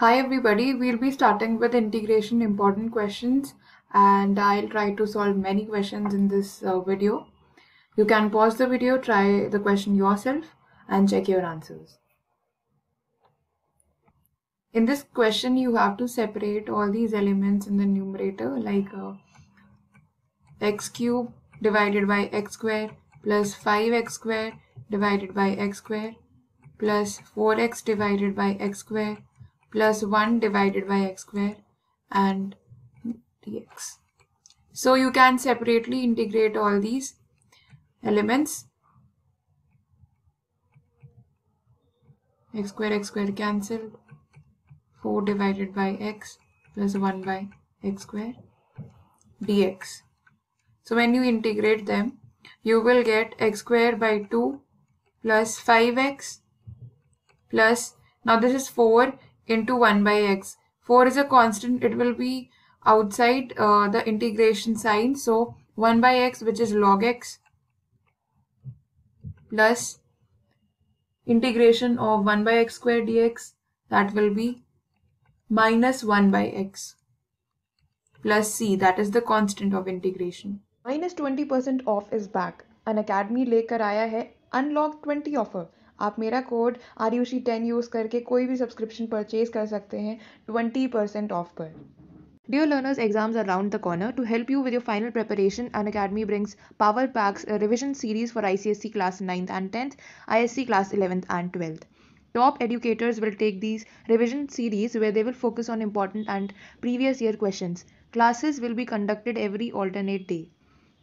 Hi everybody, we'll be starting with integration important questions and I'll try to solve many questions in this video. You can pause the video, try the question yourself and check your answers. In this question you have to separate all these elements in the numerator like x cube divided by x square plus 5x square divided by x square plus 4x divided by x square plus 1 divided by x square and dx. So you can separately integrate all these elements. X square cancelled. 4 divided by x plus 1 by x square dx. So when you integrate them, you will get x square by 2 plus 5x plus, now this is 4 into 1 by x. 4 is a constant, it will be outside the integration sign. So 1 by x, which is log x, plus integration of 1 by x square dx, that will be minus 1 by x, plus c, that is the constant of integration. Minus 20% off is back. Unacademy लेकर आया है unlock 20 offer. आप मेरा code आर्युषी10 use करके कोई भी subscription purchase कर सकते हैं 20% ऑफ पर. Dear learners, exams are round the corner. To help you with your final preparation, Unacademy brings Power Packs, a revision series for ICSC class 9th and 10th, ISC class 11th and 12th. Top educators will take these revision series where they will focus on important and previous year questions. Classes will be conducted every alternate day.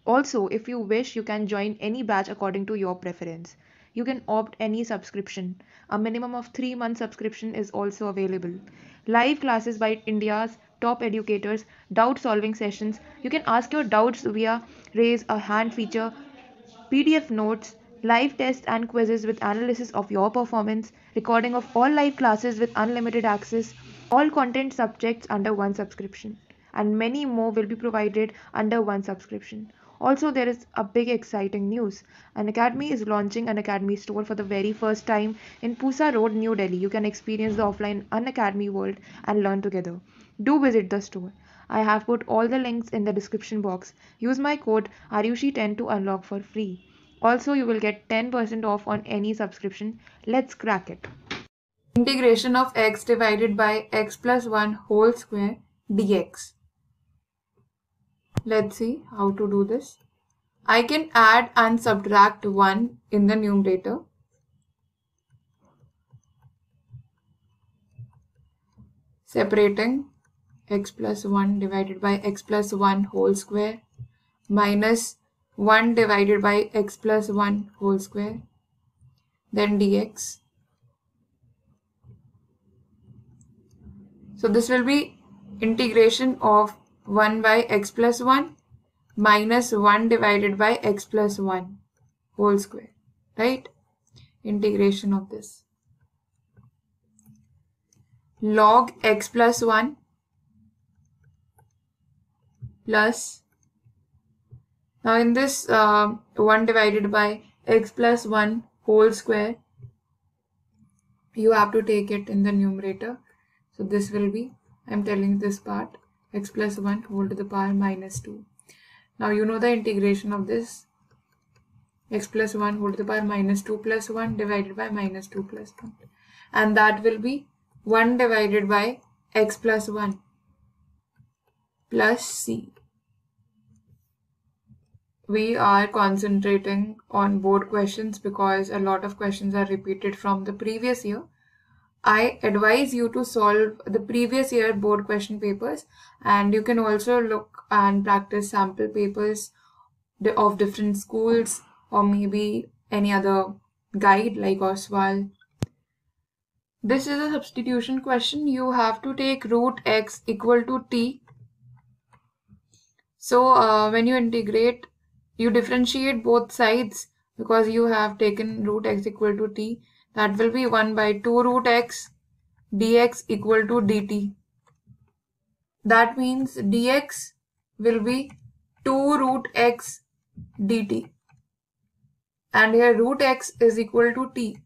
Also, if you wish, you can join any batch according to your preference. You can opt any subscription. A minimum of 3-month subscription is also available. Live classes by India's top educators, doubt solving sessions. You can ask your doubts via raise a hand feature, PDF notes, live tests and quizzes with analysis of your performance, recording of all live classes with unlimited access, all content subjects under one subscription, and many more will be provided under one subscription. Also, there is a big exciting news. Unacademy is launching Unacademy store for the very first time in Pusa Road, New Delhi. You can experience the offline Unacademy world and learn together. Do visit the store. I have put all the links in the description box. Use my code AARYUSHI10 to unlock for free. Also, you will get 10% off on any subscription. Let's crack it. Integration of x divided by x plus 1 whole square dx. Let's see how to do this. I can add and subtract 1 in the numerator. Separating x plus 1 divided by x plus 1 whole square minus 1 divided by x plus 1 whole square, then dx. So this will be integration of 1 by x plus 1 minus 1 divided by x plus 1 whole square, right? Integration of this. Log x plus 1 plus, now in this 1 divided by x plus 1 whole square, you have to take it in the numerator. So this will be, I'm telling this part, x plus 1 whole to the power minus 2. Now you know the integration of this. X plus 1 whole to the power minus 2 plus 1 divided by minus 2 plus 1. And that will be 1 divided by x plus 1 plus c. We are concentrating on board questions because a lot of questions are repeated from the previous year. I advise you to solve the previous year board question papers, and you can also look and practice sample papers of different schools or maybe any other guide like Oswald. This is a substitution question. You have to take root x equal to t. So when you integrate, you differentiate both sides because you have taken root x equal to t. That will be 1 by 2 root x dx equal to dt. That means dx will be 2 root x dt. And here root x is equal to t.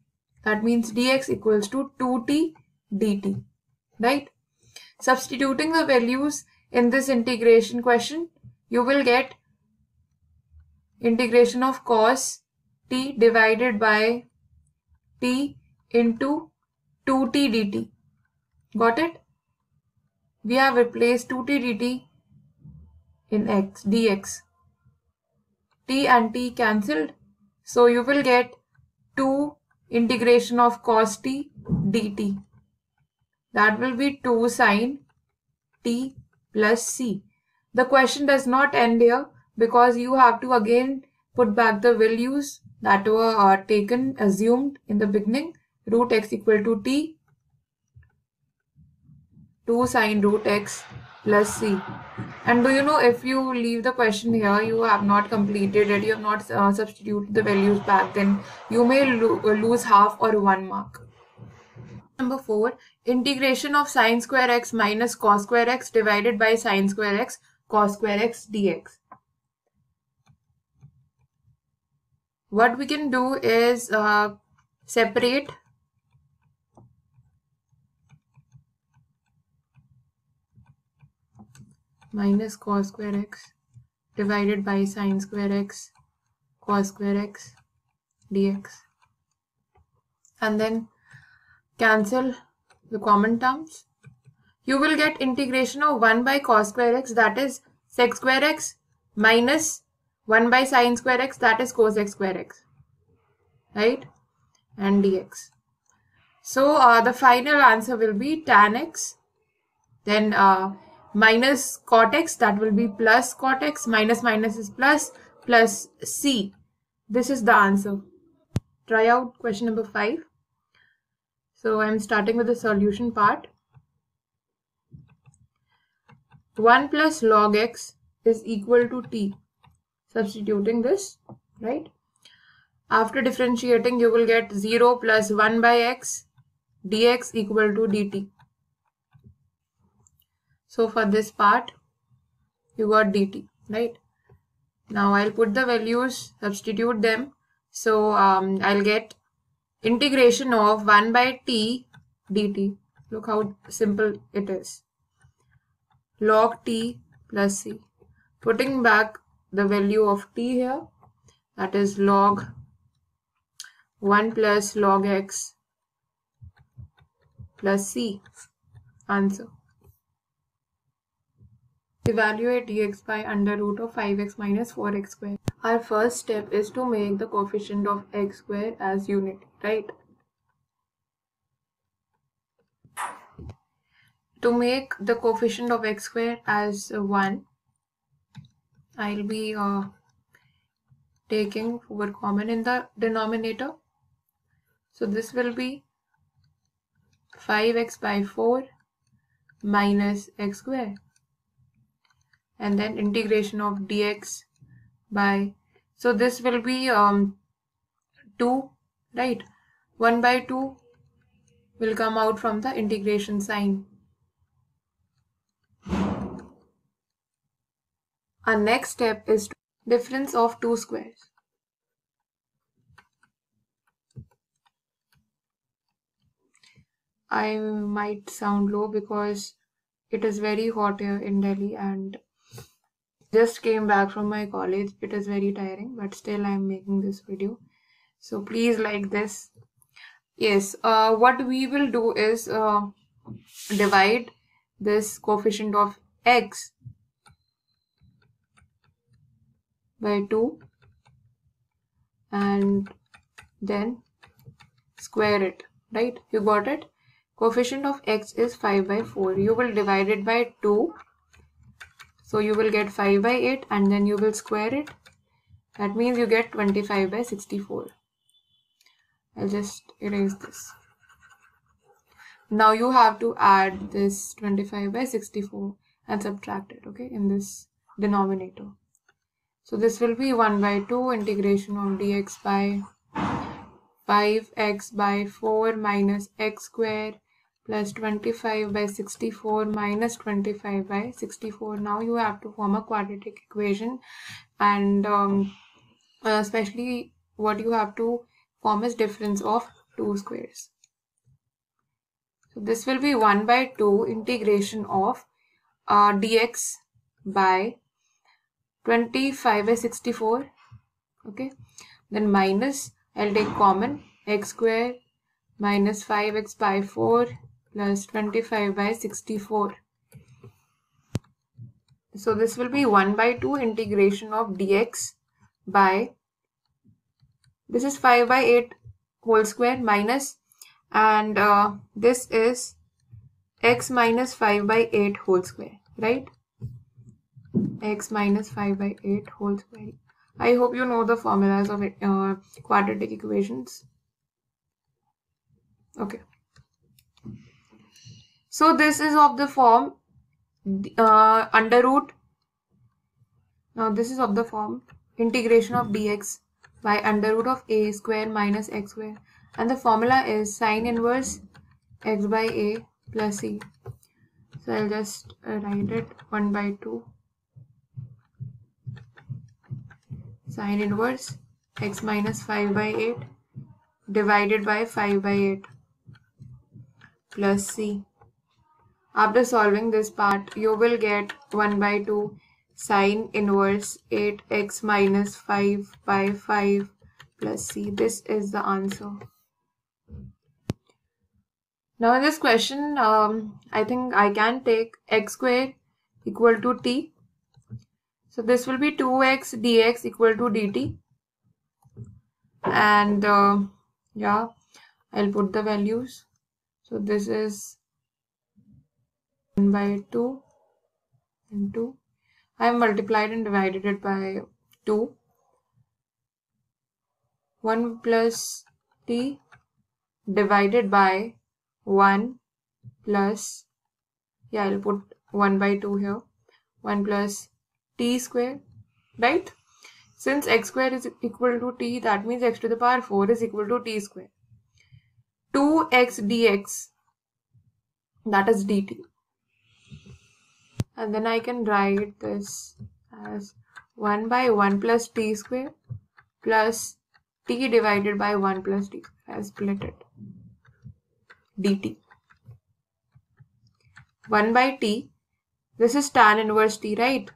That means dx equals to 2t dt. right? Substituting the values in this integration question, you will get integration of cos t divided by t into 2t dt. Got it? We have replaced 2t dt in x dx. T and t cancelled. So you will get 2 integration of cos t dt. That will be 2 sine t plus c. The question does not end here because you have to again put back the values that were taken, assumed in the beginning. Root x equal to t, 2 sine root x plus c. And do you know, if you leave the question here, you have not completed it, you have not substituted the values back, then you may lose half or 1 mark. Number 4, integration of sine square x minus cos square x divided by sine square x cos square x dx. What we can do is separate minus cos square x divided by sine square x cos square x dx, and then cancel the common terms. You will get integration of 1 by cos square x, that is sec square x, minus 1 by sine square x, that is cosec square x, right, and dx. So the final answer will be tan x, then minus cot x, that will be plus cot x, minus minus is plus, plus c. This is the answer. Try out question number 5. So I am starting with the solution part. 1 plus log x is equal to t. Substituting this, right? After differentiating, you will get 0 plus 1 by x dx equal to dt. So for this part, you got dt, right? Now I'll put the values, substitute them. So I'll get integration of 1 by t dt. Look how simple it is. Log t plus c. Putting back the value of t here, that is log 1 plus log x plus c. Answer. Evaluate dx by under root of 5x minus 4x squared. Our first step is to make the coefficient of x squared as unit, right? To make the coefficient of x squared as 1, I'll be taking forward common in the denominator. So this will be 5x by 4 minus x squared. And then integration of dx by, so this will be 2, right? 1 by 2 will come out from the integration sign. Our next step is difference of 2 squares. I might sound low because it is very hot here in Delhi and just came back from my college. It is very tiring, but still I am making this video, so please like this. Yes, what we will do is divide this coefficient of x by 2 and then square it, right? You got it? Coefficient of x is 5 by 4. You will divide it by 2. So you will get 5 by 8 and then you will square it. That means you get 25 by 64. I'll just erase this. Now you have to add this 25 by 64 and subtract it, okay, in this denominator. So this will be 1 by 2 integration of dx by 5x by 4 minus x squared plus 25 by 64 minus 25 by 64. Now you have to form a quadratic equation, and especially what you have to form is difference of 2 squares. This will be 1 by 2 integration of dx by 25 by 64. Okay, then minus, I'll take common, x square minus 5x by 4 plus 25 by 64. So this will be 1 by 2 integration of dx by, this is 5 by 8 whole square minus, and this is x minus 5 by 8 whole square, right? X minus 5 by 8 whole square. I hope you know the formulas of quadratic equations. Okay. So this is of the form under root. Now this is of the form integration of dx by under root of a square minus x square. And the formula is sine inverse x by a plus c. So I'll just write it 1 by 2. Sine inverse x minus 5 by 8 divided by 5 by 8 plus c. After solving this part, you will get 1 by 2 sine inverse 8x minus 5 by 5 plus c. This is the answer. Now in this question, I think I can take x square equal to t. So this will be 2x dx equal to dt. And yeah, I'll put the values. So this is 1 by 2 and 2. I multiplied and divided it by 2. 1 plus t divided by 1 plus, yeah, I'll put 1 by 2 here. 1 plus t square, right? Since x square is equal to t, that means x to the power 4 is equal to t square. 2x dx, that is dt. And then I can write this as 1 by 1 plus t square plus t divided by 1 plus t. I split it. dt. 1 by t. This is tan inverse t, right?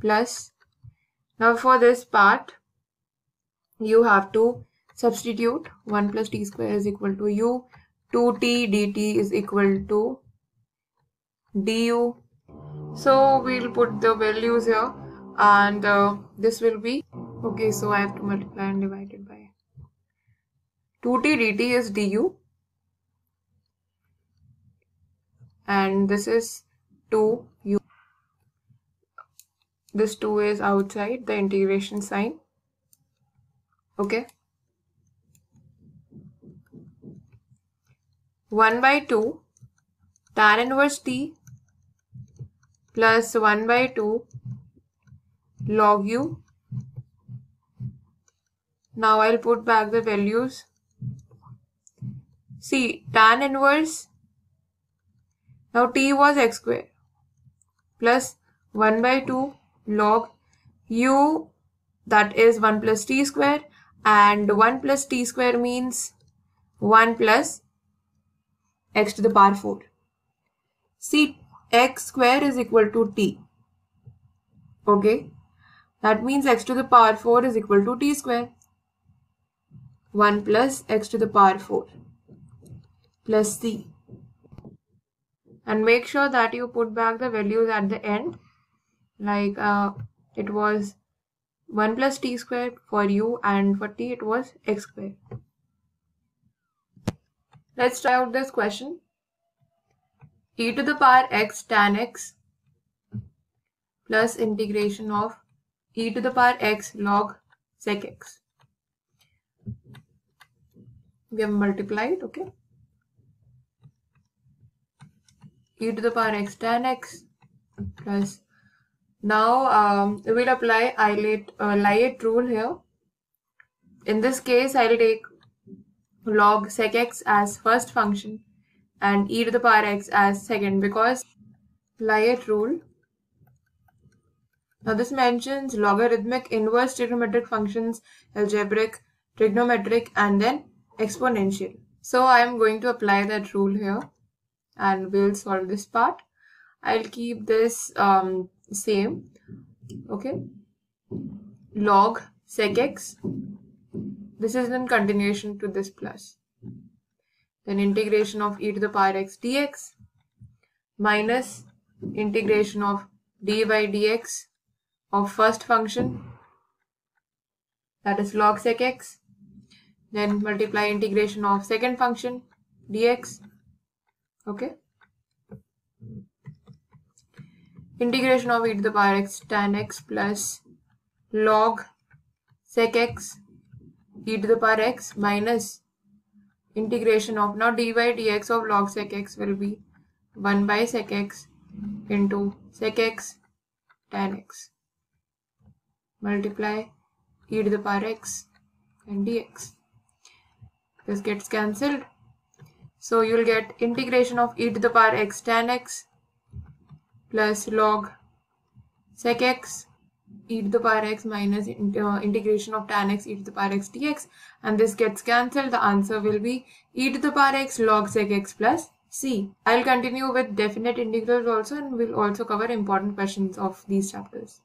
Plus. Now for this part, you have to substitute 1 plus t square is equal to u. 2t dt is equal to du. So we'll put the values here, and this will be, okay, so I have to multiply and divide it by 2t dt is du, and this is 2u. This 2 is outside the integration sign. Okay, 1 by 2 tan inverse t plus 1 by 2 log u. Now I'll put back the values. See, tan inverse, now t was x square plus 1 by 2 log u, that is 1 plus t square, and 1 plus t square means 1 plus x to the power 4. See, x square is equal to t. Okay, that means x to the power 4 is equal to t square. 1 plus x to the power 4 plus c. And make sure that you put back the values at the end. Like it was 1 plus t square for u, and for t it was x square. Let's try out this question. E to the power x tan x plus integration of e to the power x log sec x. We have multiplied, okay. E to the power x tan x plus, now we'll apply ILATE rule here. In this case, I'll take log sec x as first function and e to the power x as second, because ILATE rule. Now this mentions logarithmic, inverse trigonometric functions, algebraic, trigonometric, and then exponential. So I am going to apply that rule here and we'll solve this part. I'll keep this same. Okay, log sec x, this is in continuation to this plus, then integration of e to the power x dx minus integration of d by dx of first function, that is log sec x, then multiply integration of second function dx. Okay, integration of e to the power x tan x plus log sec x e to the power x minus integration of, now dy dx of log sec x will be 1 by sec x into sec x tan x multiply e to the power x and dx. This gets cancelled. So you will get integration of e to the power x tan x plus log sec x e to the power x minus integration of tan x e to the power x dx, and this gets cancelled. The answer will be e to the power x log sec x plus c. I'll continue with definite integrals also, and we'll also cover important questions of these chapters.